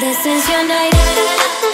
This is your night.